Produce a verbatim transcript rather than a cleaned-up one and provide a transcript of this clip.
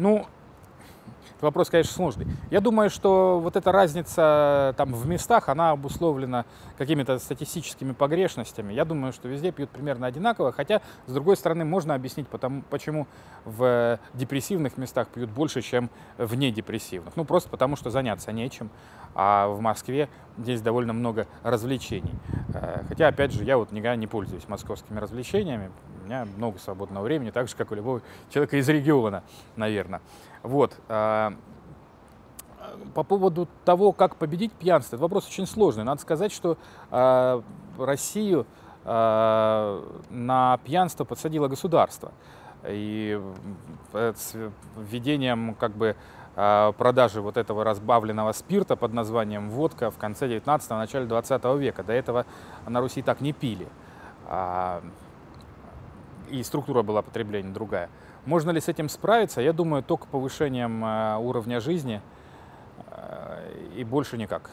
Ну, вопрос, конечно, сложный. Я думаю, что вот эта разница там в местах, она обусловлена какими-то статистическими погрешностями. Я думаю, что везде пьют примерно одинаково, хотя, с другой стороны, можно объяснить, потому, почему в депрессивных местах пьют больше, чем в недепрессивных. Ну, просто потому, что заняться нечем, а в Москве здесь довольно много развлечений. Хотя, опять же, я вот никогда не пользуюсь московскими развлечениями, у меня много свободного времени, так же, как у любого человека из региона, наверное. Вот. По поводу того, как победить пьянство, этот вопрос очень сложный. Надо сказать, что Россию на пьянство подсадило государство. И с введением как бы продажи вот этого разбавленного спирта под названием водка в конце девятнадцатого, начале двадцатого века. До этого на Руси так не пили. И структура была потребления другая. Можно ли с этим справиться? Я думаю, только повышением уровня жизни и больше никак.